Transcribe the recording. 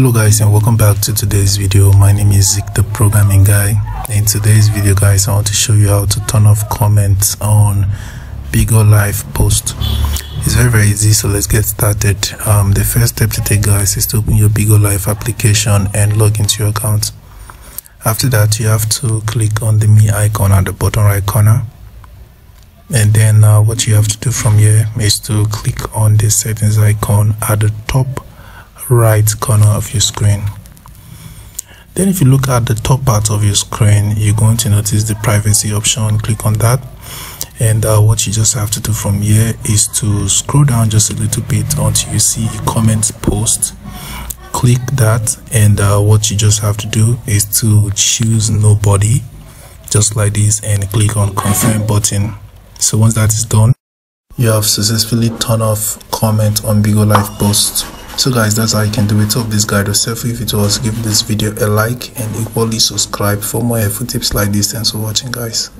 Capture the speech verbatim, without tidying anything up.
Hello guys and welcome back to today's video. My name is Zik the Programming Guy. In today's video guys, I want to show you how to turn off comments on Bigo Live post. It's very very easy, so let's get started. Um, the first step to take guys is to open your Bigo Live application and log into your account. After that you have to click on the me icon at the bottom right corner, and then uh, what you have to do from here is to click on the settings icon at the top right corner of your screen. Then if you look at the top part of your screen, you're going to notice the privacy option. Click on that, and uh, what you just have to do from here is to scroll down just a little bit until you see a comment post. Click that, and uh, what you just have to do is to choose nobody just like this and click on confirm button. So once that is done, you have successfully turned off comment on Bigo Live posts. So guys, that's how you can do it. Hope this guide was helpful. If it was, give this video a like and equally subscribe for more helpful tips like this. Thanks for watching guys.